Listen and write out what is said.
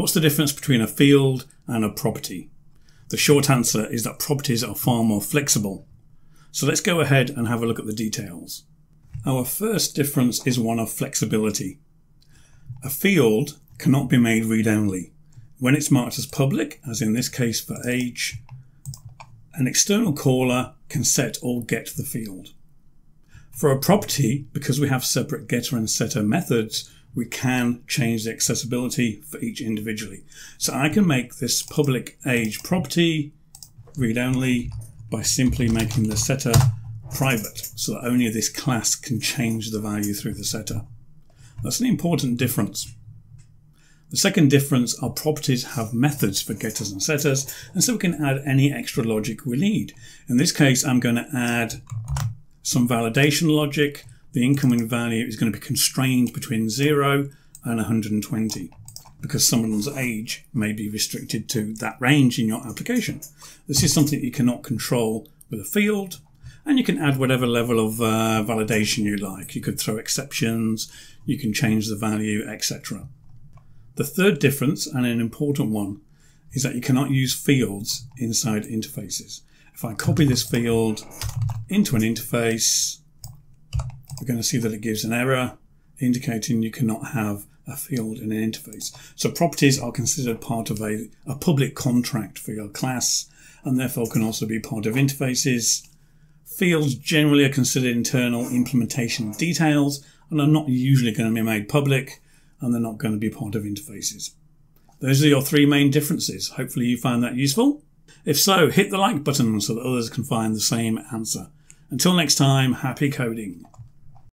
What's the difference between a field and a property? The short answer is that properties are far more flexible. So let's go ahead and have a look at the details. Our first difference is one of flexibility. A field cannot be made read-only. When it's marked as public, as in this case for age, an external caller can set or get the field. For a property, because we have separate getter and setter methods, we can change the accessibility for each individually. So I can make this public age property read-only by simply making the setter private, so that only this class can change the value through the setter. That's an important difference. The second difference are properties have methods for getters and setters, and so we can add any extra logic we need. In this case, I'm going to add some validation logic. The incoming value is going to be constrained between 0 and 120 because someone's age may be restricted to that range in your application. This is something you cannot control with a field, and you can add whatever level of validation you like. You could throw exceptions, you can change the value, etc. The third difference, and an important one, is that you cannot use fields inside interfaces. If I copy this field into an interface, we're going to see that it gives an error indicating you cannot have a field in an interface. So properties are considered part of a public contract for your class, and therefore can also be part of interfaces. Fields generally are considered internal implementation details and are not usually going to be made public, and they're not going to be part of interfaces. Those are your three main differences. Hopefully you found that useful. If so, hit the like button so that others can find the same answer. Until next time, happy coding.